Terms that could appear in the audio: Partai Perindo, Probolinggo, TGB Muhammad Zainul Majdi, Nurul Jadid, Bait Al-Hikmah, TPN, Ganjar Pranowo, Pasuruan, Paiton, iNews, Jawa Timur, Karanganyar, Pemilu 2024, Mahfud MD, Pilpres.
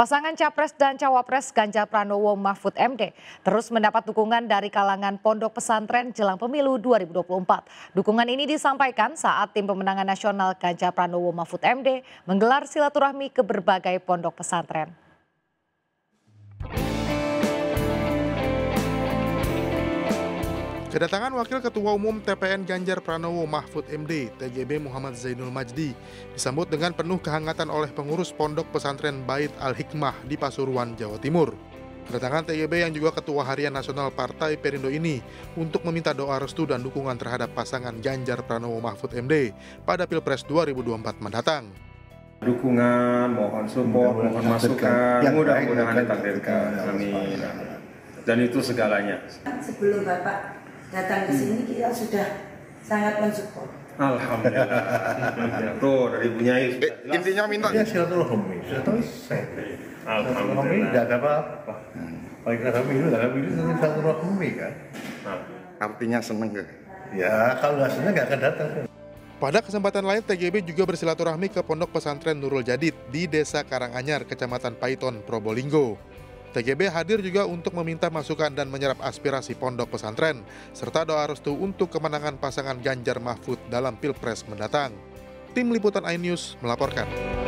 Pasangan Capres dan Cawapres Ganjar Pranowo Mahfud MD terus mendapat dukungan dari kalangan pondok pesantren jelang pemilu 2024. Dukungan ini disampaikan saat tim pemenangan nasional Ganjar Pranowo Mahfud MD menggelar silaturahmi ke berbagai pondok pesantren. Kedatangan Wakil Ketua Umum TPN Ganjar Pranowo Mahfud MD, TGB Muhammad Zainul Majdi, disambut dengan penuh kehangatan oleh pengurus pondok pesantren Bait Al-Hikmah di Pasuruan, Jawa Timur. Kedatangan TGB yang juga Ketua Harian Nasional Partai Perindo ini untuk meminta doa restu dan dukungan terhadap pasangan Ganjar Pranowo Mahfud MD pada Pilpres 2024 mendatang. Dukungan, mohon support, mohon masukan, mudah-mudahan ditakdirkan. Amin. Dan itu segalanya. Sebelum Bapak datang ke sini kita sudah sangat mensupport. Alhamdulillah. Tuh dari Bunyai. Intinya minta ya silaturahmi. Alhamdulillah. Tidak ada apa-apa. Kalau kita ramai itu silaturahmi kan. Artinya seneng gak? Ya kalau nggak seneng nggak akan datang. Pada kesempatan lain TGB juga bersilaturahmi ke pondok pesantren Nurul Jadid di Desa Karanganyar, Kecamatan Paiton, Probolinggo. TGB hadir juga untuk meminta masukan dan menyerap aspirasi pondok pesantren, serta doa restu untuk kemenangan pasangan Ganjar Mahfud dalam Pilpres mendatang. Tim Liputan iNews melaporkan.